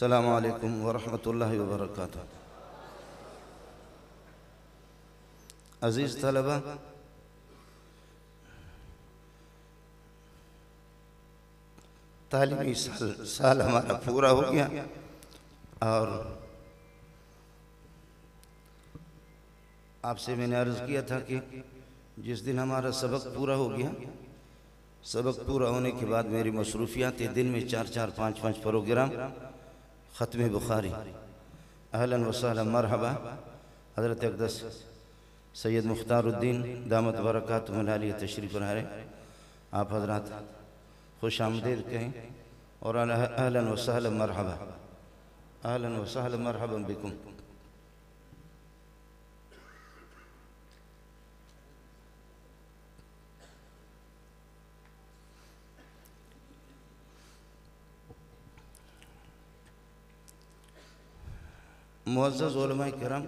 अस्सलामु अलैकुम व रहमतुल्लाहि व बरकातहू। अज़ीज़ तलबा, तालीमी साल हमारा पूरा हो गया और आपसे मैंने अर्ज़ किया था कि जिस दिन हमारा सबक पूरा हो गया, सबक पूरा होने के बाद मेरी मसरूफियात दिन में चार चार पाँच पाँच प्रोग्राम ख़त्म बुखारी। अहलन व सहलन, मरहबा। हज़रत अक़दस सैयद मुख्तारुद्दीन दामत बरकातुहु अलैह तशरीफ़ लाए, आप हजरात खुश आमदीद कहें और अहलन व सहलन मरहबा। अहलन व सहलन मरहबन बिकुम। मुअज़्ज़ज़ उलमाए किराम,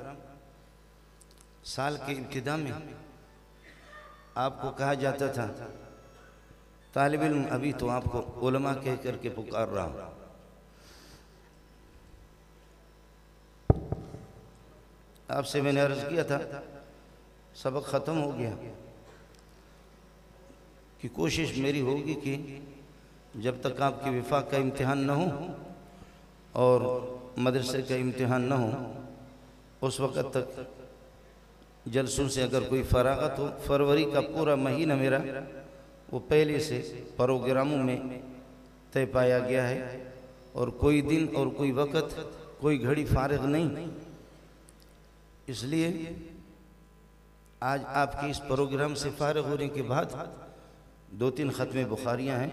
साल के इब्तिदा में आपको कहा जाता था तालिब इल्म, अभी तो आपको उलमा कह करके पुकार रहा हूँ। आपसे मैंने अर्ज़ किया था सबक ख़त्म हो गया कि कोशिश मेरी होगी कि जब तक आपके विफाक का इम्तिहान न हो और मदरसे का इम्तिहान न हो, उस वक़्त तक जलसों से अगर कोई फरागत हो, फरवरी का पूरा महीना मेरा वो पहले से प्रोग्रामों में तय पाया गया है और कोई दिन और कोई वक़्त कोई घड़ी फारग नहीं। इसलिए आज आपके इस प्रोग्राम से फारग होने के बाद दो तीन ख़त्म बुखारियाँ हैं,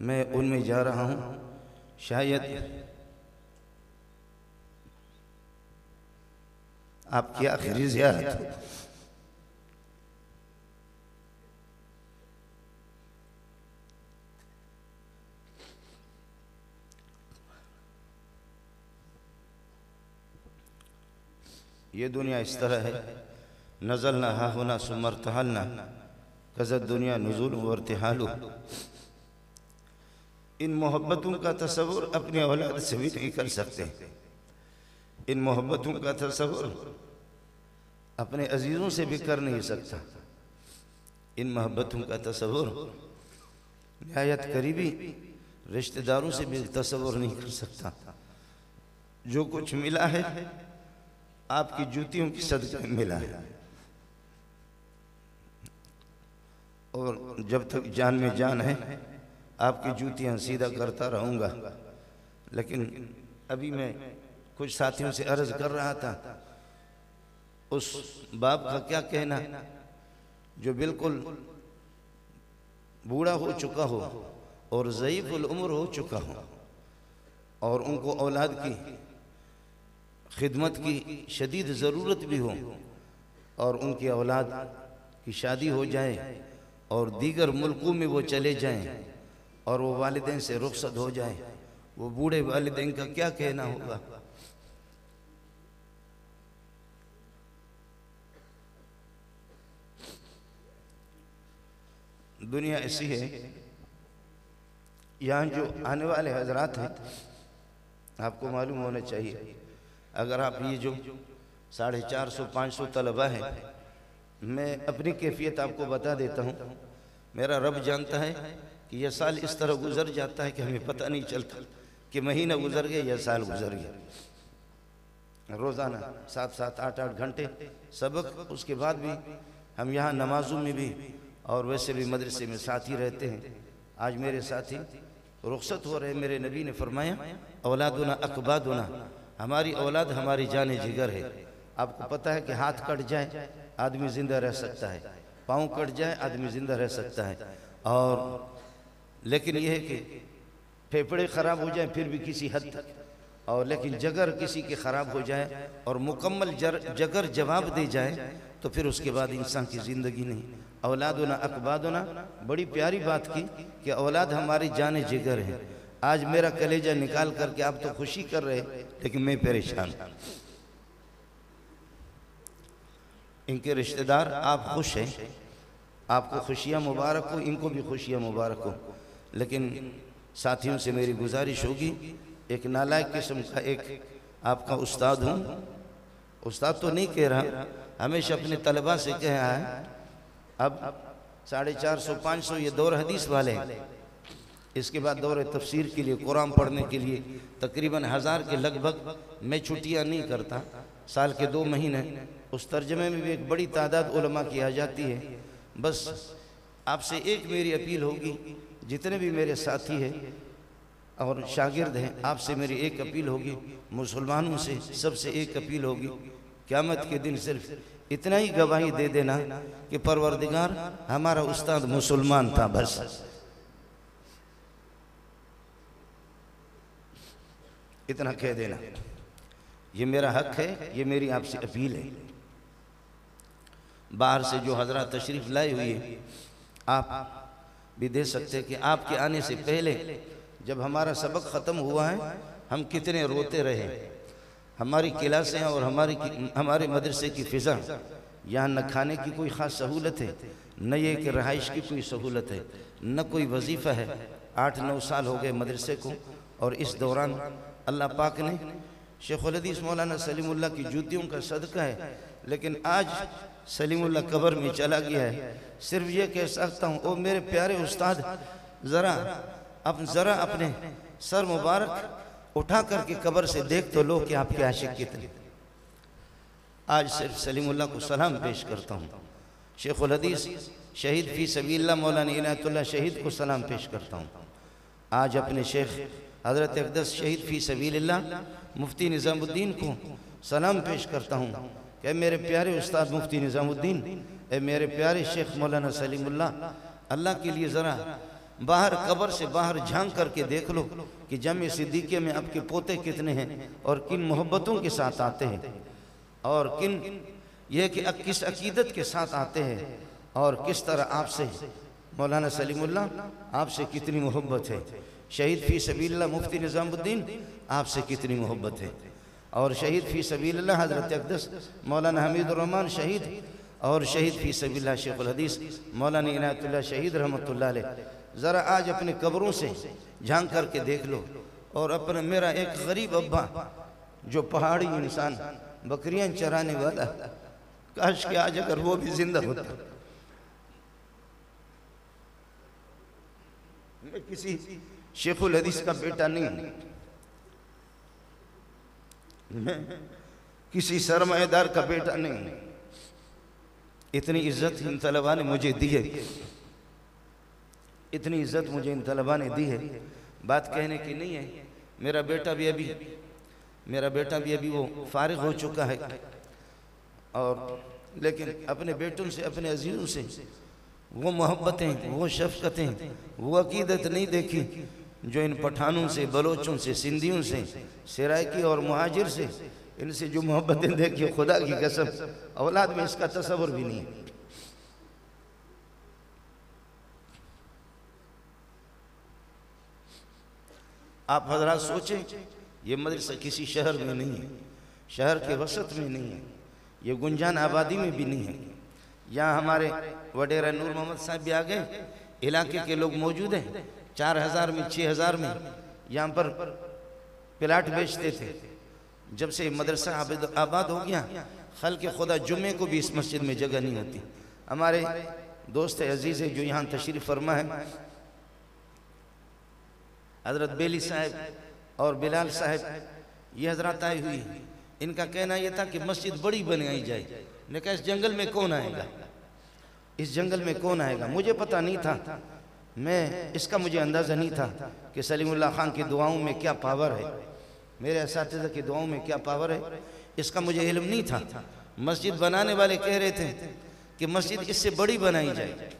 मैं उनमें जा रहा हूँ। शायद आपकी आखिरी ज़ियारत ये दुनिया इस तरह है, नज़ल ना हा होना सुमरतहाल ना कज़त दुनिया नज़ुल वरतहाल। इन मोहब्बतों का तसव्वुर अपने औलाद से भी नहीं कर सकते। इन मोहब्बतों का तसव्वुर अपने अजीज़ों से भी कर नहीं सकता। इन मोहब्बतों का तसव्वुर निहायत करीबी रिश्तेदारों से भी तसव्वुर नहीं कर सकता। जो कुछ मिला है आपकी जूतियों की सदक़े मिला है और जब तक जान में जान है आपकी जूतियाँ सीधा करता रहूँगा। लेकिन अभी मैं कुछ साथियों से अर्ज कर रहा था, उस बाप का क्या कहना जो बिल्कुल बूढ़ा हो चुका हो और ज़ईफ़ुल उम्र हो चुका हो और उनको औलाद की खिदमत की शदीद ज़रूरत भी हो और उनकी औलाद की शादी हो जाए और दीगर मुल्कों में वो चले जाएं और वो वालिदैन से रुखसत हो जाए, वो बूढ़े वालिदैन का क्या कहना होगा। दुनिया ऐसी है, यहाँ जो आने वाले हजरात हैं आपको मालूम होना चाहिए। अगर आप ये जो 450-500 तलबा हैं, मैं अपनी कैफियत आपको बता देता हूँ। मेरा रब जानता है कि यह साल इस तरह गुजर जाता है कि हमें पता नहीं चलता कि महीना गुजर गया या साल गुजर गया। रोज़ाना 7-8 घंटे सबक, उसके बाद भी हम यहाँ नमाजों में भी और वैसे भी मदरसे में साथी रहते हैं। आज मेरे साथी रुखसत हो रहे। मेरे नबी ने फरमाया औलादुना अकबादुना, हमारी औलाद हमारी जान जिगर है। आपको पता है कि हाथ कट जाए आदमी ज़िंदा रह सकता है, पाँव कट जाए आदमी ज़िंदा रह सकता है, और लेकिन यह है कि फेफड़े ख़राब हो जाए फिर भी किसी हद तक, और लेकिन जगर किसी के ख़राब हो जाए और मुकम्मल जगर जवाब दे जाए तो फिर उसके बाद इंसान की ज़िंदगी नहीं। औलादुना अकबादुना, बड़ी प्यारी बात की कि औलाद हमारी जान जिगर है। आज मेरा कलेजा निकाल करके आप तो खुशी कर रहे लेकिन मैं परेशान हूँ। इनके रिश्तेदार, आप खुश हैं, आपको खुशियाँ मुबारक हो, इनको भी खुशियाँ मुबारक हो। लेकिन साथियों से मेरी गुजारिश होगी एक नालायक किस्म का एक आपका उस्ताद हूँ। उस्ताद तो नहीं कह रहा, हमेशा अपने तलबा से कह रहा है। अब 450-500 ये दौर हदीस वाले, इसके बाद दौर तफसीर के लिए, कुरान पढ़ने के लिए तकरीबन 1000 के लगभग मैं छुट्टियाँ नहीं करता। साल के 2 महीने उस तर्जमे में भी एक बड़ी तादाद उलमा की आ जाती है। बस आपसे एक मेरी अपील होगी, जितने भी मेरे साथी हैं और शागिर्द हैं, आपसे मेरी एक अपील होगी, मुसलमानों से सबसे एक अपील होगी, क़यामत के दिन सिर्फ इतना ही गवाही दे देना कि परवरदिगार हमारा उस्ताद मुसलमान था। बस इतना कह देना, ये मेरा हक है, ये मेरी आपसे अपील है। बाहर से जो हजरात तशरीफ लाए हुए हैं, आप भी दे सकते हैं कि आपके आने से पहले जब हमारा सबक ख़त्म हुआ है, हम कितने रोते रहे। हमारी क्लासें और हमारे मदरसे की फ़िज़ा, यहाँ न खाने की कोई ख़ास सहूलत है, न ये कि रहाइश की कोई सहूलत है, न कोई वजीफ़ा है। 8-9 साल हो गए मदरसे को, और इस दौरान अल्लाह पाक ने शेखुल हदीस मौलाना सलीमुल्लाह की जूतियों का सदका है, लेकिन आज सलीमुल्लाह कब्र में चला गया है। सिर्फ ये कह सकता हूँ, ओ मेरे प्यारे उस्ताद, ज़रा अपने सर मुबारक उठा करके कब्र से देख तो लो कि आपके आशिक कितने। आज सिर्फ सलीमुल्लाह को सलाम पेश करता हूँ। शेखुल हदीस शहीद फी सबील्लाह मौलाना इनायतुल्लाह शहीद को सलाम पेश करता हूँ। आज अपने शेख हज़रत अक़दस शहीद फी सबील्लाह मुफ्ती निज़ामुद्दीन को सलाम पेश करता हूँ। ए मेरे प्यारे उस्ताद मुफ्ती निज़ामुद्दीन, ए मेरे प्यारे शेख मौलाना सलीमुल्लाह, अल्लाह के लिए ज़रा बाहर कब्र से बाहर झांक करके देख लो कि जामिया सिद्दीकिया में आपके पोते कितने हैं और किन मोहब्बतों के साथ आते हैं और किस अकीदत के साथ आते हैं और किस तरह आपसे मौलाना सलीमुल्लाह आपसे कितनी मोहब्बत है। शहीद फी सबील्लाह मुफ्ती निज़ामुद्दीन आपसे कितनी मोहब्बत है। और शहीद फी सबील्लाह हज़रत अक़दस मौलाना हमीदुर्रहमान शहीद और शहीद फी सबील्लाह शेखुल हदीस मौलाना इनायतुल्लाह शहीद रहमतुल्लाह अलैह, ज़रा आज अपने कब्रों से झांक करके देख लो। और अपना मेरा एक गरीब अब्बा, जो पहाड़ी इंसान, बकरियां चराने वाला, काश के आज अगर वो भी जिंदा होता, मैं किसी शेखुल हदीस का बेटा नहीं, मैं किसी सरमाएदार का बेटा नहीं, इतनी इज्जत इन तलबा ने मुझे दी है, इतनी इज्जत मुझे इन तलबा ने दी है। बात कहने की नहीं है। मेरा बेटा भी अभी वो फारिग हो चुका है, और लेकिन अपने बेटों से, अपने अजीजों से वो मोहब्बतें, वो शफकतें, वो अकीदत नहीं देखी जो इन पठानों से, बलोचों से, सिंधियों से, सरायकी और मुहाजिर से, इनसे जो मोहब्बतें देखी, खुदा की कसम औलाद में इसका तसव्वुर भी नहीं है। आप हजरात सोचें, ये मदरसा किसी शहर में नहीं है, शहर के वसत में नहीं है, ये गुंजान आबादी में भी नहीं है। यहाँ हमारे वडेरा नूर मोहम्मद साहब भी आ गए, इलाके के लोग मौजूद हैं। 4000 में 6000 में यहाँ पर प्लाट बेचते थे। जब से मदरसा आबाद हो गया, खल के खुदा जुम्मे को भी इस मस्जिद में जगह नहीं होती। हमारे दोस्त अजीज़ है जो यहाँ तशरीफ़ फरमा है, हज़रत बेली साहब और बिलाल साहब, ये हजरात आए हुई हैं। इनका कहना यह था कि मस्जिद बड़ी बनाई जाए। ने कहा, इस जंगल में कौन आएगा, इस जंगल में कौन आएगा। मुझे पता नहीं था, मैं इसका मुझे अंदाज़ा नहीं था कि सलीमुल्लाह खान की दुआओं में क्या पावर है, मेरे इसातिज़ा की दुआओं में क्या पावर है, इसका मुझे इल्म नहीं था। मस्जिद बनाने वाले कह रहे थे कि मस्जिद इससे बड़ी बनाई जाए,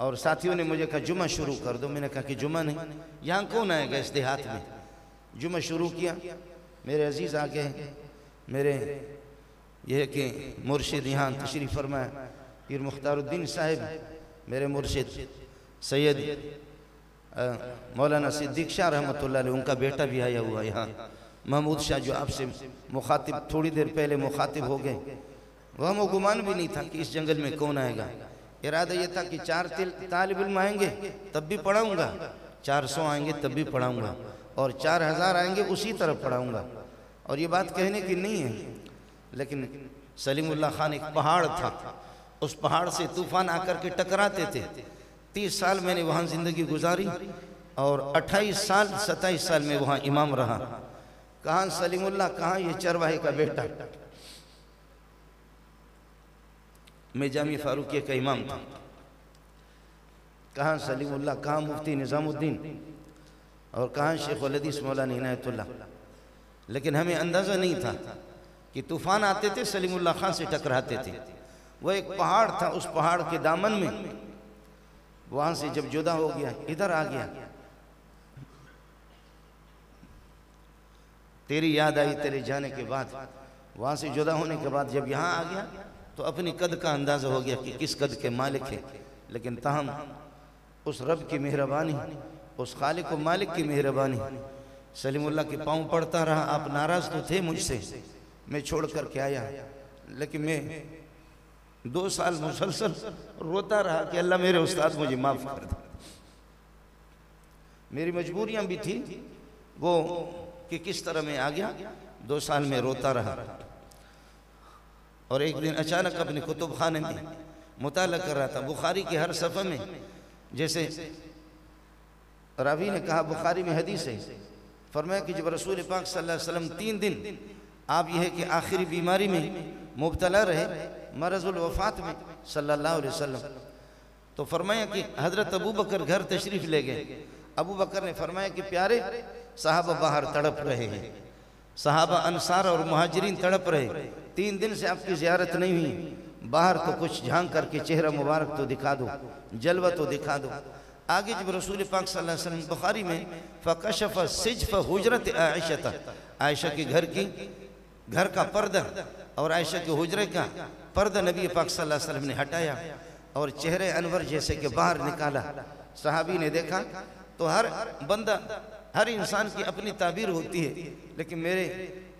और साथियों ने मुझे कहा जुमा शुरू कर दो। मैंने कहा कि जुमा नहीं, यहाँ कौन आएगा इस देहात में। जुमा शुरू किया, मेरे अजीज़ आ गए, मेरे यह कि मुर्शिद यहाँ तशरीफ़ फरमाया, पीर मुख्तारुद्दीन साहब, मेरे मुर्शिद सैयद मौलाना सिद्दीक शाह रहमतुल्लाह अलैह, उनका बेटा भी आया हुआ यहाँ, महमूद शाह जो आपसे मुखातिब थोड़ी देर पहले मुखातिब हो गए। वह वो गुमान भी नहीं था कि इस जंगल में कौन आएगा। इरादा ये था कि 4 तालिब इल्म आएंगे तब भी पढ़ाऊँगा, 400 आएंगे तब भी पढ़ाऊँगा, और 4000 आएंगे उसी तरफ पढ़ाऊँगा। और ये बात कहने की नहीं है, लेकिन सलीमुल्लाह खान एक पहाड़ था, उस पहाड़ से तूफान आकर के टकराते थे। 30 साल मैंने वहाँ ज़िंदगी गुजारी और 28 साल 27 साल में वहाँ इमाम रहा। कहाँ सलीमुल्लाह, कहाँ ये चरवाहे का बेटा। मैं जामी फारूकिया का इमाम था। कहाँ सलीमुल्लाह, कहाँ मुफ्ती निज़ामुद्दीन और कहाँ शेख उल हदीस मौलाना इनायतुल्लाह। लेकिन हमें अंदाज़ा नहीं था कि तूफ़ान आते थे, सलीमुल्लाह खान से टकराते थे। वह एक पहाड़ था, उस पहाड़ के दामन में वहाँ से जब जुदा हो गया, इधर आ गया। तेरी याद आई तेरे जाने के बाद, वहाँ से जुदा होने के बाद जब यहाँ आ गया तो अपनी कद का अंदाज़ा हो गया कि किस कद के मालिक है। लेकिन ताहम उस रब की मेहरबानी, उस खालिक व मालिक की मेहरबानी, सलीमुल्लाह के पाँव पड़ता रहा। आप नाराज़ तो थे मुझसे, मैं छोड़ कर के आया, लेकिन मैं 2 साल मुसलसल रोता रहा कि अल्लाह मेरे उस्ताद मुझे माफ़ कर दे। मेरी मजबूरियाँ भी थी वो कि किस तरह मैं आ गया। 2 साल में रोता रहा और एक दिन अचानक अपने कुतुब खाने में मुताला कर रहा था। बुखारी के हर सफ़े में जैसे रावी ने कहा, बुखारी में हदीस है, फरमाया कि जब रसूल पाक सल्लल्लाहु अलैहि वसल्लम 3 दिन आप यह है कि आखिरी बीमारी में मुब्तला रहे, मरजुल वफात में सल्लल्लाहु अलैहि वसल्लम, तो फरमाया कि हज़रत अबू बकर घर तशरीफ़ ले गए। अबू बकर ने फरमाया कि प्यारे, साहबा बाहर तड़प रहे हैं, साहबा अंसार और मुहाजिरीन तड़प रहे, 3 दिन से आपकी ज़ियारत नहीं हुई, बाहर तो कुछ झांक करके चेहरा मुबारक तो दिखा दो, जलवा तो दिखा दो। आगे जब रसूल पाक सल्लल्लाहु अलैहि वसल्लम बुखारी में फ़कशफ़ सिजफ़ हुजरत आयशा, आयशा के घर की घर का पर्दा और आयशा के हुजरे का पर्दा नबी पाक सल्लल्लाहु अलैहि वसल्लम ने हटाया और चेहरे अनवर जैसे कि बाहर निकाला। सहाबी ने देखा तो हर बंदा, हर इंसान की अपनी ताबीर होती है, लेकिन मेरे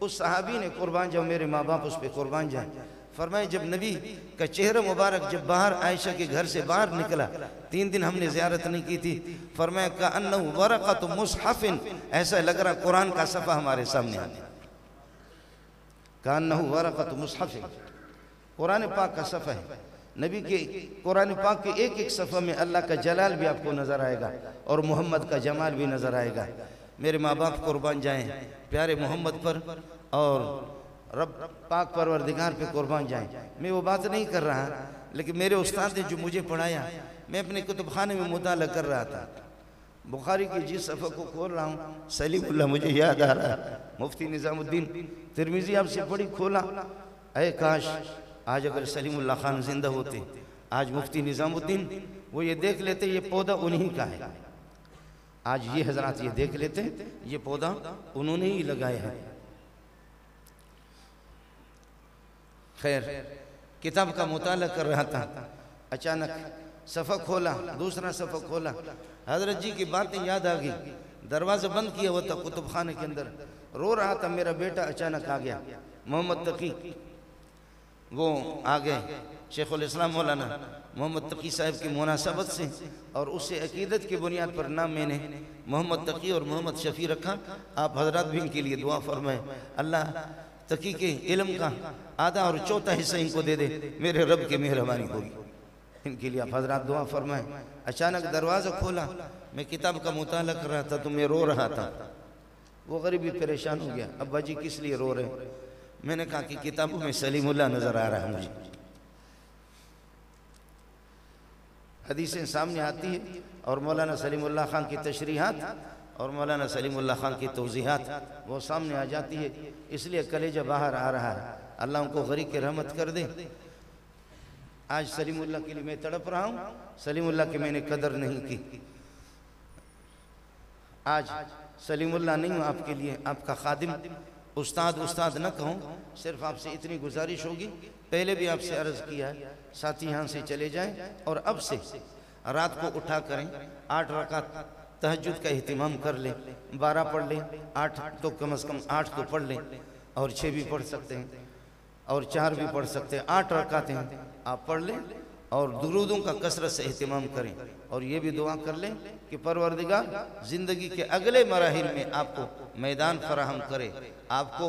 उस सहाबी ने कुर्बान जाओ, मेरे माँ बाप उस पर कुर्बान जाए, फरमाए जब नबी का चेहरा मुबारक जब बाहर आयशा के घर से बाहर निकला, 3 दिन हमने ज़ियारत नहीं की थी, फरमाया का अन्ना वरक़ा तो मुसहफ़िन, ऐसा लग रहा कुरान का सफ़ा हमारे सामने आ गया। का अन्ना वरक़ा तो मुसहफ़िन, कुरान पाक का सफ़ा है। नबी के कुरान पाक के एक एक सफ़ा में अल्लाह का जलाल भी आपको नज़र आएगा और मोहम्मद का जमाल भी नज़र आएगा। मेरे माँ बाप कुर्बान जाएँ प्यारे मोहम्मद पर और रब पाक परवरदिगार पे कुर्बान जाए। मैं वो बात नहीं कर रहा, लेकिन मेरे उस्ताद ने जो मुझे पढ़ाया, मैं अपने कुतुबखाने में मुताला कर रहा था। बुखारी के जिस सफ़ा को खोल रहा हूँ, सलीमुल्लाह मुझे याद आ रहा है, मुफ्ती निज़ामुद्दीन तिरमिज़ी आपसे बड़ी खोला। अरे काश आज अगर सलीमुल्लाह खान जिंदा होते, आज मुफ्ती निज़ामुद्दीन वो ये देख लेते ये पौधा उन्हीं का है। आज ये हजरात ये देख लेते ये पौधा उन्होंने ही लगाया है। खैर, किताब का मुताला कर रहा था, अचानक सफ़ा खोला, दूसरा सफ़ा खोला, हजरत जी की बातें याद आ गई। दरवाज़ा बंद किया हुआ था कुतुब खाने के अंदर, रो रहा था। मेरा बेटा अचानक आ गया, मोहम्मद तकी, वो आ गए शेखुल इस्लाम मौलाना मोहम्मद तकी साहब की मुनासबत से, और उससे अकीदत की बुनियाद पर नाम मैंने मोहम्मद तकी और मोहम्मद शफ़ी रखा। आप हजरात भी इनके लिए दुआ फरमाएं, अल्लाह तकी के इल्म का आधा और चौथा हिस्सा इनको दे दे, मेरे रब की मेहरबानी होगी। इनके लिए आप हजरात दुआ फरमाएं। अचानक दरवाज़ा खोला, मैं किताब का मुताला कर रहा था तो मैं रो रहा था। वो गरीबी परेशान हो गया, अब्बा जी किस लिए रो रहे। मैंने कहा कि किताबों में सलीमुल्लाह नज़र आ रहा है मुझे। हदीसें सामने आती है और मौलाना सलीमुल्लाह खान की तशरीहात और मौलाना सलीमुल्लाह खान की तौज़ीहात वो सामने आ जाती है, इसलिए कलेजा बाहर आ रहा है। अल्लाह उनको गरीब के रहमत कर दे। आज सलीमुल्लाह के लिए मैं तड़प रहा हूँ, सलीमुल्लाह की मैंने कदर नहीं की। आज सलीमुल्लाह नहीं हूँ आपके लिए, आपका खादिम, उस्ताद उस्ताद न कहूँ, सिर्फ आपसे इतनी गुजारिश होगी, पहले भी आपसे अर्ज़ किया है, साथी यहाँ से चले जाएँ और अब से रात को उठा करें 8 रकात तहज्जुद का अहतमाम कर लें, 12 पढ़ लें, 8 तो कम अज़ कम 8 तो पढ़ लें और 6 भी पढ़ सकते हैं और 4 भी पढ़ सकते हैं, 8 रकातें आप पढ़ लें और दुरूदों का कसरत से अहतमाम करें और ये भी दुआ कर लें कि परवरदिगार ज़िंदगी के अगले मराहिल में आपको मैदान फराहम करे, आपको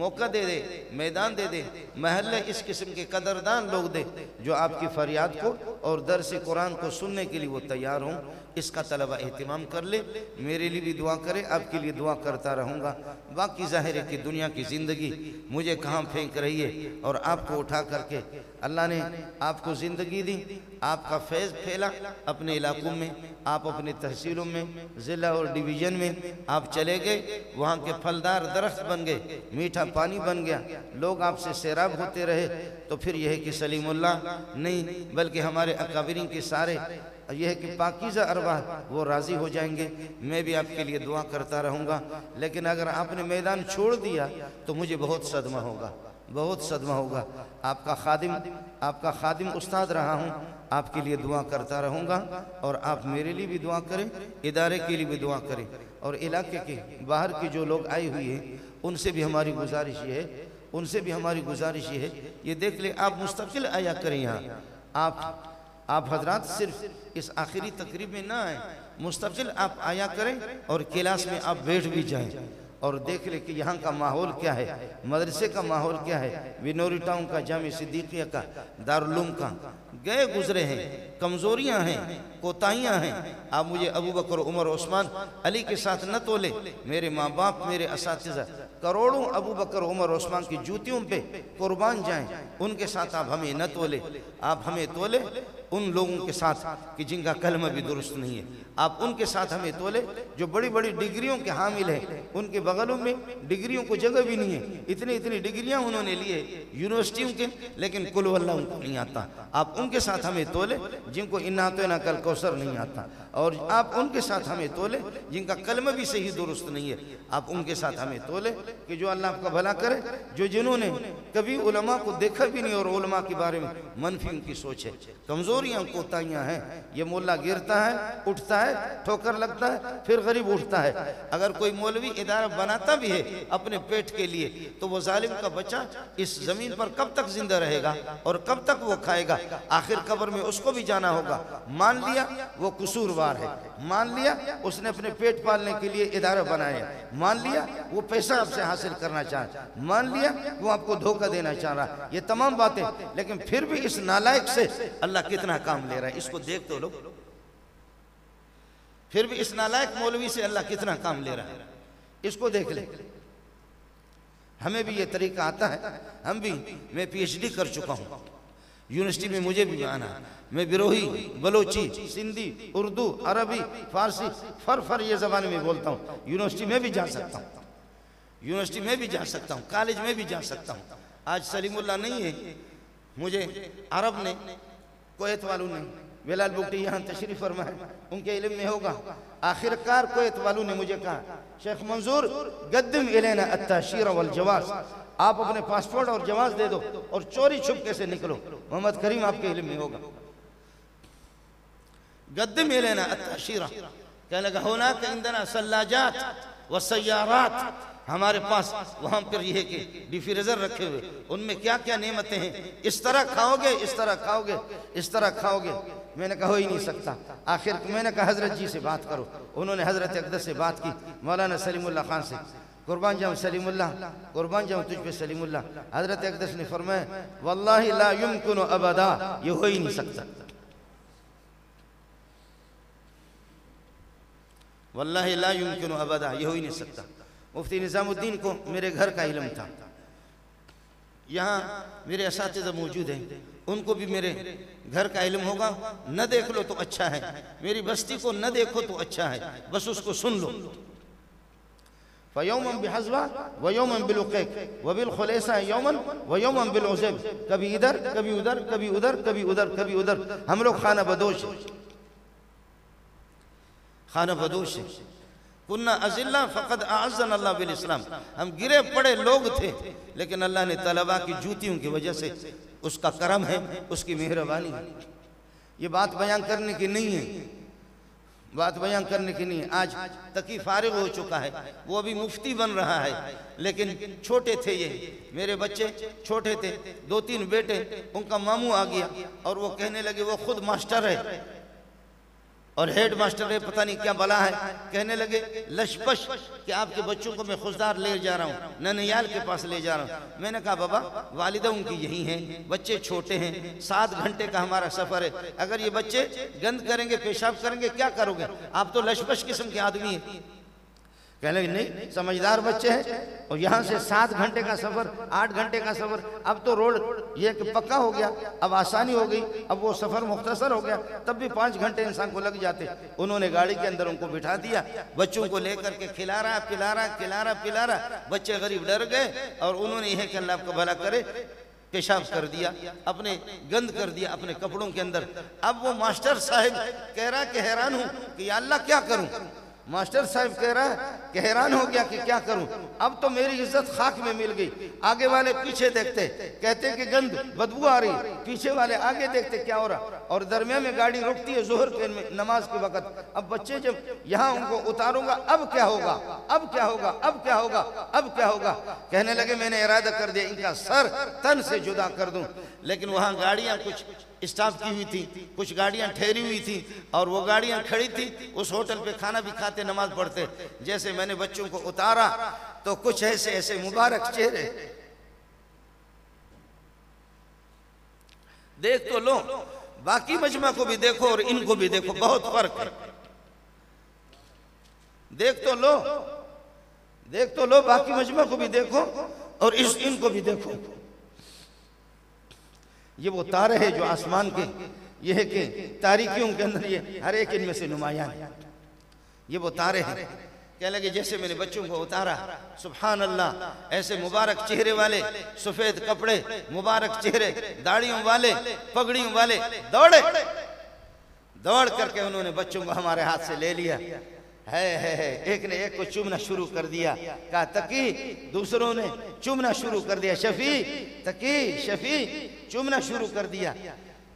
मौका दे दे, मैदान दे दे, महल्ले इस किस्म के कदरदान लोग दे जो आपकी फरियाद को और दर्स कुरान को सुनने के लिए वो तैयार हों। इसका तलबा एहतमाम कर ले, मेरे लिए भी दुआ करे, आपके लिए दुआ करता रहूँगा। बाकी ज़ाहिर है कि दुनिया की ज़िंदगी मुझे कहाँ फेंक रही है और आपको उठा करके अल्लाह ने आपको ज़िंदगी दी, आपका फैज़ फैला अपने इलाकों में, आप अपने तहसीलों में, ज़िला और डिवीज़न में आप चले गए, वहाँ के फलदार दरख्त बन गए, मीठा पानी बन गया, लोग आपसे सैराब होते रहे। तो फिर यह है कि सलीमुल्ला नहीं बल्कि हमारे अकाबिरीन के सारे यह है कि पाकीज़ा अरवाह वो राज़ी हो जाएंगे। मैं भी आपके लिए दुआ करता रहूँगा, लेकिन अगर आपने मैदान छोड़ दिया तो मुझे बहुत सदमा होगा, बहुत सदमा होगा। आपका खादिम उस्ताद रहा हूँ, आपके लिए दुआ करता रहूँगा और आप मेरे लिए भी दुआ करें, इदारे के लिए भी दुआ करें और इलाके के बाहर के जो लोग आए हुए हैं उनसे भी हमारी गुजारिश ये है ये देख ले आप मुस्तकिल आया करें। यहाँ आप हजरात सिर्फ इस आखिरी तकरीब में ना आए, मुस्तकिल आप आया करें और क्लास में आप बैठ भी जाएँ और देख ले कि यहाँ का माहौल क्या है, मदरसे का माहौल क्या है, बिनौरी टाउन का, जामिया सिद्दीकिया का, दारुल उलूम का। गए गुजरे हैं, कमज़ोरियाँ हैं, कोताहियाँ हैं। आप मुझे अबू बकर, उमर, उस्मान, अली के साथ न तोले। मेरे माँ बाप, मेरे असातिज़ा करोड़ों अबू बकर, उमर, उस्मान की जूतियों पे कुर्बान जाएँ, उनके साथ आप हमें न तोले। आप हमें तोले उन लोगों के साथ कि जिनका कलमा भी दुरुस्त नहीं है, आप उनके साथ हमें तोले जो बड़ी बड़ी डिग्रियों के हामिल हैं, उनके बगलों में डिग्रियों को जगह भी नहीं है। इतनी इतनी डिग्रियां उन्होंने लिए यूनिवर्सिटियों के, लेकिन कुल वल्लाह उनको नहीं आता। आप उनके साथ हमें तोले जिनको इन्ना तो ना कल कौसर नहीं आता, और आप उनके साथ हमें तोले जिनका कलमा भी सही दुरुस्त नहीं है। आप उनके साथ हमें तोले कि जो अल्लाह आपका भला करे, जो जिन्होंने कभी उलमा को देखा भी नहीं और उलमा के बारे में मनफी उनकी सोच है, कमज़ोर कोताहियां हैं। ये मोल्ला गिरता है, उठता है, ठोकर लगता है, फिर गरीब उठता है। अगर कोई मौलवी इदारा बनाता भी है अपने पेट के लिए तो वो जालिम का बच्चा इस जमीन पर कब तक जिंदा रहेगा और कब तक वो खाएगा? आखिर कब्र में उसको भी जाना होगा। मान लिया वो कसूरवार है, मान लिया उसने अपने पेट पालने के लिए इदारा बनाया, मान लिया वो पैसा आपसे हासिल करना चाह, मान लिया वो आपको धोखा देना चाह रहा, ये तमाम बातें, लेकिन फिर भी इस नालायक से अल्लाह कितना काम ले रहा है। इसको देख तो लो, फिर भी इस नालायक मौलवी से अल्लाह कितना काम ले रहा है, इसको देख ले। हमें भी ये तरीका आता है, हम भी, मैं पीएचडी कर चुका हूं, यूनिवर्सिटी में मुझे भी आना, मैं बिरोही, बलोची, सिंधी, उर्दू, अरबी, फारसी फर ये जबान में बोलता हूं, यूनिवर्सिटी में भी जा सकता हूं, यूनिवर्सिटी में भी जा सकता हूं, कॉलेज में भी जा सकता हूं। आज सलीमुल्लाह नहीं है, मुझे अरब ने, कोयत वालों ने, बिलाल बुकटी यहाँ तशरीफ फरमाए, उनके इल्म में होगा। आखिरकार कोयत वालों ने मुझे कहा, शेख मंजूर गद्दिम इलैना अत्ताशीर वल जवाज़, आप अपने पासपोर्ट और जवाज़ दे दो और चोरी छुपके से निकलो, मोहम्मद करीम आपके इल्म में होगा। गद्दिम इलैना अत्ताशीर, कहने लगा होना का इंदना सल्लाजात व सयारात, हमारे पास वहाँ पर यह है कि डिफ्रीजर रखे हुए, उनमें क्या क्या नेमतें हैं, इस तरह खाओगे, इस तरह खाओगे, इस तरह खाओगे। मैंने कहा हो ही नहीं सकता। आखिर मैंने कहा हजरत जी से बात करो, उन्होंने हजरत अकदस से बात की, मौलाना सलीमुल्लाह खान से, कुर्बान जाऊँ सलीमुल्लाह, कुर्बान जाऊँ तुझ पे सलीमुल्लाह। हजरत अकदस ने फरमाया वल्लाहि ला युमकिनु अबदा, ये हो ही नहीं सकता, वल्लाहि ला युमकिनु अबदा, ये हो ही नहीं सकता। मुफ्ती निज़ामुद्दीन को मेरे घर का इल्म था, यहाँ मेरे असातिज़ा मौजूद हैं, उनको भी मेरे घर का इल्म होगा। न देख लो तो अच्छा है, मेरी बस्ती को न देखो तो अच्छा है, बस उसको सुन लो। फ़यौमन बिहज़वा व यौमन बिलुक़ैक़ व बिलख़ुलैसा यौमन व यौमन बिलउज़ैब, कभी इधर कभी उधर, कभी उधर कभी उधर, कभी उधर। हम लोग खाना बदोश है, खाना बदोश है। कुन्ना अज़िल्ला फ़क़द अअज़्ज़ना अल्लाह बिल इस्लाम, हम गिरे पड़े लोग थे, लेकिन अल्लाह ने तलबा की जूतियों की वजह से, उसका करम है, उसकी मेहरबानी है। ये बात बयान करने की नहीं है, बात बयां करने की नहीं। आज तकी फारिग हो चुका है, वो अभी मुफ्ती बन रहा है, लेकिन छोटे थे ये, मेरे बच्चे छोटे थे, 2-3 बेटे, उनका मामू आ गया और वो कहने लगे वो खुद मास्टर है और हेड मास्टर है, पता नहीं क्या बला है। कहने लगे लशपश कि आपके बच्चों को मैं खुशदार ले जा रहा हूँ, ननियाल के पास ले जा रहा हूँ। मैंने कहा बाबा वालिदा उनकी यही हैं, बच्चे छोटे हैं, 7 घंटे का हमारा सफर है, अगर ये बच्चे गंद करेंगे, पेशाब करेंगे, क्या करोगे? आप तो लशपश किस्म के आदमी हैं। कह लगे नहीं, समझदार बच्चे हैं। और यहाँ से 7 घंटे का सफर, 8 घंटे का सफर, अब तो रोड ये पक्का हो गया, अब आसानी हो गई, अब वो सफर मुख्तसर हो गया, तब भी 5 घंटे इंसान को लग जाते। उन्होंने गाड़ी के अंदर उनको बिठा दिया, बच्चों को लेकर के खिला रहा पिला रहा खिला रहा पिला रहा, बच्चे गरीब डर गए और उन्होंने यह कि अल्लाह आपका भला करे, पेशाब कर दिया, अपने गंद कर दिया अपने कपड़ों के अंदर। अब वो मास्टर साहब कह रहा कि हैरान हूँ कि अल्लाह क्या करूँ। मास्टर साहब कह रहा है कि हैरान हो गया कि क्या करूं, अब तो मेरी इज्जत खाक में मिल गई। आगे वाले पीछे देखते, कहते कि गंद बदबू आ रही, पीछे वाले आगे देखते क्या हो रहा, और दरमियान में गाड़ी रुकती है जोहर के नमाज के वक्त। अब बच्चे जब यहाँ उनको उतारूंगा, अब क्या होगा, अब क्या होगा, अब क्या होगा, अब क्या होगा। कहने लगे मैंने इरादा कर दिया इनका सर तन से जुदा कर दूं। लेकिन वहाँ गाड़ियाँ कुछ स्टाफ की हुई थी, कुछ गाड़ियाँ ठहरी हुई थी और वो गाड़ियाँ खड़ी थी। उस होटल पे खाना भी खाते, नमाज पढ़ते। जैसे मैंने बच्चों को उतारा तो कुछ ऐसे ऐसे मुबारक चेहरे देख तो लो, बाकी मजमा को भी देखो और इनको भी देखो, बहुत फर्क है। देख तो लो, बाकी मजमा को भी देखो और इस इनको भी देखो। ये वो तारे हैं जो आसमान के, ये है कि तारीकियों के अंदर ये हर एक इनमें से नुमाया है। ये वो तारे हैं। कहने लगे जैसे मैंने बच्चों को उतारा, सुभान अल्लाह, ऐसे मुबारक चेहरे वाले, सफेद कपड़े, मुबारक चेहरे, दाढ़ियों वाले, पगड़ियों वाले दौड़े, दौड़ करके उन्होंने बच्चों को हमारे हाथ से ले लिया है। एक ने एक को चूमना शुरू कर दिया, कहा तकी, दूसरों ने चूमना शुरू कर दिया, शफी तकी, शफी चूमना शुरू कर दिया।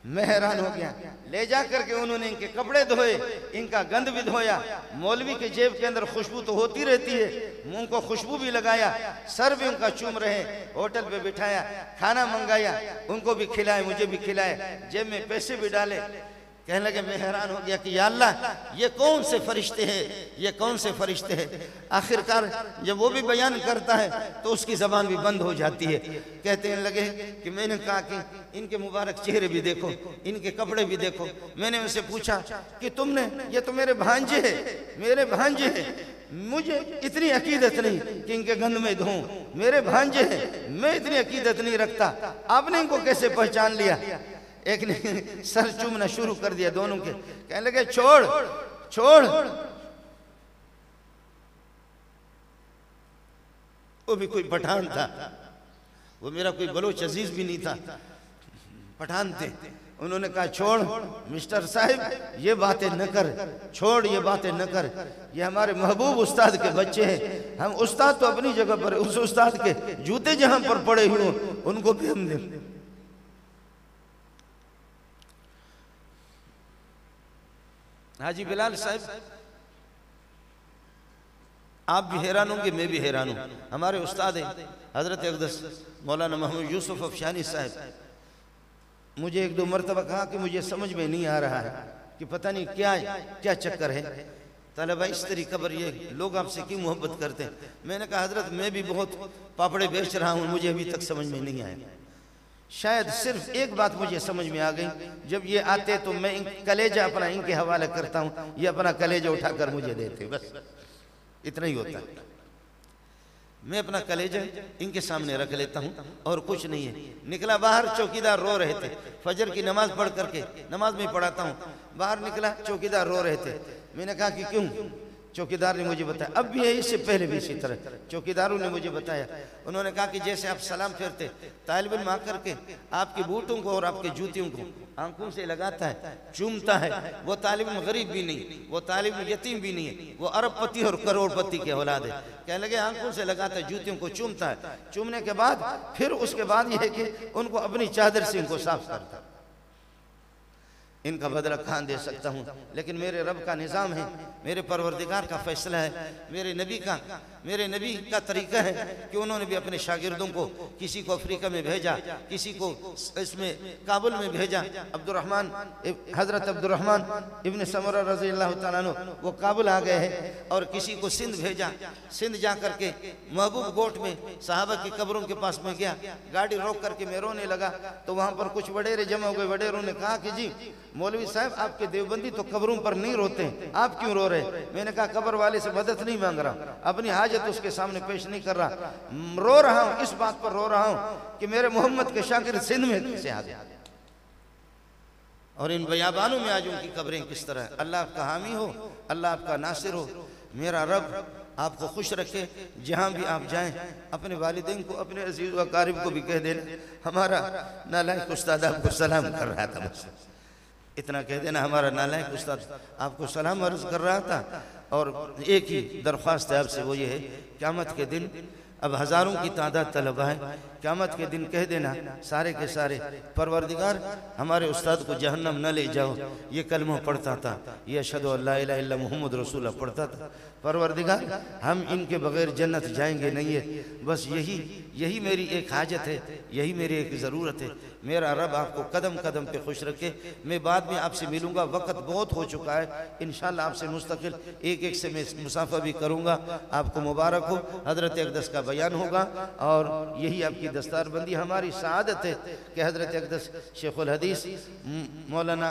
मैं हैरान हो गया। ले जा करके उन्होंने इनके कपड़े धोए, इनका गंद भी धोया। मौलवी के जेब के अंदर खुशबू तो होती रहती है, मुंह को खुशबू भी लगाया, सर भी उनका चूम रहे। होटल पे बिठाया, खाना मंगाया, उनको भी खिलाए, मुझे भी खिलाए, जेब में पैसे भी डाले। कहने लगे मैं हैरान हो गया कि या अल्लाह, ये कौन से फरिश्ते हैं, ये कौन से फरिश्ते हैं। आखिरकार जब वो भी बयान करता है तो उसकी ज़बान भी बंद हो जाती है। कहते हैं लगे कि मैंने कहा कि इनके मुबारक चेहरे भी देखो, इनके कपड़े भी देखो। मैंने उनसे पूछा कि तुमने, ये तो मेरे भांजे हैं, मेरे भांजे हैं, मुझे इतनी अकीदत नहीं कि इनके गंद में धोऊं, मेरे भांजे हैं, मैं इतनी अकीदत नहीं रखता, आपने इनको कैसे पहचान लिया। एक ने सर चूमना शुरू कर दिया दोनों के। कहने लगे छोड़ छोड़, वो भी कोई पठान था, वो मेरा कोई बलोच अजीज भी नहीं था, पठान थे। उन्होंने कहा छोड़ मिस्टर साहब, ये बातें न कर, छोड़ ये बातें न कर, ये हमारे महबूब उस्ताद के बच्चे हैं। हम उस्ताद तो अपनी जगह पर, उस उस्ताद के जूते जहां पर पड़े हुए उनको भी हम दे। हाजी बिलाल साहब, आप भी हैरान होंगे, मैं भी हैरान हूँ। हमारे उस्ताद हैं हजरत अकदस मौलाना महमूद यूसुफ अफशानी साहब। मुझे एक दो मरतबा कहा कि मुझे समझ में नहीं आ रहा है कि पता नहीं क्या क्या चक्कर है, तलबा इस तरीक़े पर ये लोग आपसे क्यों मोहब्बत करते हैं। मैंने कहा हजरत मैं भी बहुत पापड़े बेच रहा हूँ, मुझे अभी तक समझ में नहीं आया। शायद सिर्फ एक बात मुझे समझ में आ गई, जब ये आते तो मैं कलेजा अपना इनके हवाले करता हूँ, ये अपना कलेजा उठाकर मुझे देते, बस इतना ही होता है। मैं अपना कलेजा इनके सामने रख लेता हूँ और कुछ नहीं है। निकला बाहर, चौकीदार रो रहे थे, फजर की नमाज पढ़ करके, नमाज में पढ़ाता हूँ, बाहर निकला चौकीदार रो रहे थे। मैंने कहा कि क्यों? चौकीदार ने मुझे बताया, अब भी है, इससे पहले भी इसी तरह चौकीदारों ने मुझे बताया। उन्होंने कहा कि जैसे आप सलाम फेरते, तालिब इल्म आकर के आपके बूटों को और आपके जूतियों को आंखों से लगाता है, चूमता है। वो तालिब इल्म गरीब भी नहीं, वो तालिब इल्म यतीम भी नहीं है, वो अरबपति और करोड़पति के औलाद है। कहने लगे आंखों से लगाता है, जूतियों को चूमता है, चूमने के बाद फिर उसके बाद यह है कि उनको अपनी चादर से उनको साफ करता है। इनका बदला खान दे सकता हूँ, लेकिन मेरे रब का निज़ाम है, मेरे परवरदिगार का फैसला है, मेरे नबी का तरीका है कि उन्होंने भी अपने शागिर्दों को, किसी को अफ्रीका में भेजा, किसी को इसमें काबुल में भेजा। हज़रत अब्दुर्रहमान इब्न समरा रज़ी अल्लाह तआला अन्हु वो काबुल आ गए हैं, और किसी को सिंध भेजा। सिंध जा करके महबूब गोट में सहाबा की कब्रों के पास में गया, गाड़ी रोक करके मैं रोने लगा तो वहाँ पर कुछ वडेरे जमा हो गए। वडेरों ने कहा कि जी मौलवी साहब, आपके देवबंदी तो कब्रों पर नहीं रोते, आप क्यों रो रहे? मैंने कहा कब्र वाले से मदद नहीं मांग रहा, अपनी हाजत उसके सामने पेश नहीं कर रहा, रो रहा हूँ इस बात पर रो रहा हूँ कि मेरे मोहम्मद के शागिर्द सिंध में कैसे आ गए, और इन बयाबानों में आज उनकी कब्रें किस तरह। अल्लाह आपका हामी हो, अल्लाह आपका नासिर हो। मेरा रब आपको खुश रखे जहाँ भी आप जाएं। अपने वालिदैन को, अपने अजीज व अकारिब को भी कह देना हमारा नालायक उस्ताद आपको सलाम कर रहा था, बस इतना कह देना, हमारा नालायक उस्ताद आपको सलाम अर्ज कर रहा था। और एक ही दरख्वास्त है आपसे, वो ये है, क़यामत के दिन अब हज़ारों की तादाद तलबा है, क़यामत के दिन कह देना सारे के सारे, परवरदिगार हमारे उस्ताद को जहन्नम न ले जाओ, ये कलमा पढ़ता था, ये अशहदु अल्ला इलाहा इल्लल्लाह मुहम्मद रसूल पढ़ता था, परवरदिगार हम इनके बग़ैर जन्नत जाएंगे नहीं है, बस यही मेरी एक हाजत है, यही मेरी एक ज़रूरत है। मेरा रब आपको कदम कदम पे खुश रखे। मैं बाद में आपसे मिलूँगा, वक्त बहुत हो चुका है, इंशाल्लाह आपसे मुस्तकिल एक एक से मैं मुसाफा भी करूँगा। आपको मुबारक हो। हज़रत अकदस का बयान होगा और यही आपकी दस्तारबंदी। हमारी सआदत है कि हज़रत अकदस शेखुल हदीस मौलाना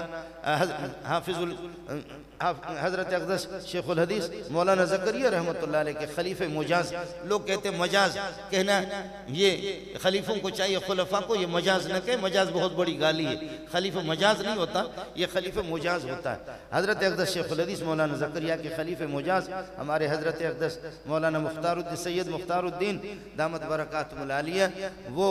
हज़रत अकदस शेखुल हदीस मौलाना ज़करिया रहमतुल्लाह अलैह के खलीफे मुजाज, लोग कहते हैं मजाज कहना ये खलीफों को चाहिए, खुलफा को ये मजाज न कहे, मजाज बहुत बड़ी गाली है, खलीफा मजाज नहीं होता, ये खलीफा मुजाज होता है। हज़रत अक़दस शेखुल हदीस मौलाना ज़करिया के खलीफे मुजाज हमारे हज़रत अक़दस मौलाना सैयद मुख्तारुद्दीन दामत बरकातुहुल आलिया वो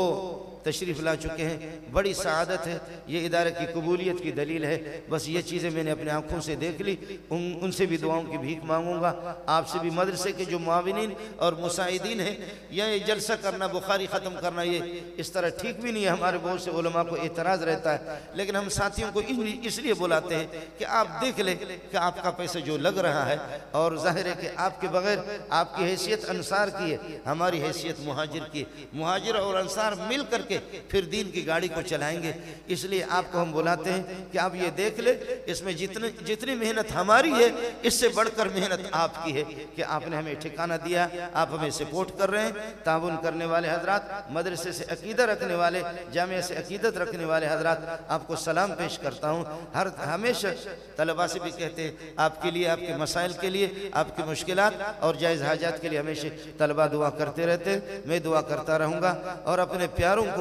तशरीफ़ ला चुके हैं। बड़ी सआदत है, ये इदारे की कबूलियत की दलील है। बस ये चीज़ें मैंने अपनी आँखों से देख ली, उनसे भी दुआओं की भीख मांगूंगा, आपसे भी, मदरसे के जो मुआविनीन और मुसाइदीन हैं, ये जलसा करना, बुखारी ख़त्म करना, ये इस तरह ठीक भी नहीं है। हमारे बहुत से उलमा को एतराज़ रहता है, लेकिन हम साथियों को इसलिए बुलाते हैं कि आप देख लें कि आपका पैसा जो लग रहा है, और ज़ाहिर है कि आपके बग़ैर, आपकी हैसियत अंसार की है, हमारी हैसियत मुहाजिर की, मुहाजिर और अंसार मिल कर फिर दीन की गाड़ी को चलाएंगे। इसलिए आपको हम बुलाते हैं कि आप ये देख ले, इसमें जितनी मेहनत हमारी है, इससे बढ़कर मेहनत आपकी है कि आपने हमें ठिकाना दिया, आप हमें सपोर्ट कर रहे हैं। ताबुन करने वाले हजरात, मदरसे से अकीदा रखने वाले, जामिया से अकीदत रखने वाले हजरात, आपको सलाम पेश करता हूँ। हर हमेशा तलबा से भी कहते हैं आपके लिए, आपके मसाइल के लिए, आपकी मुश्किलात और जायज़ हाजात के लिए हमेशा तलबा दुआ करते रहते, मैं दुआ करता रहूँगा और अपने प्यारों को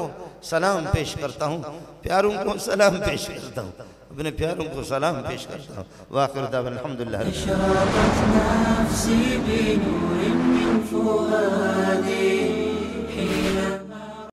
सलाम पेश करता हूँ, प्यारों को सलाम पेश करता हूँ, अपने प्यारों को सलाम पेश करता हूँ। वाक़िर दावना अल्हम्दुलिल्लाह।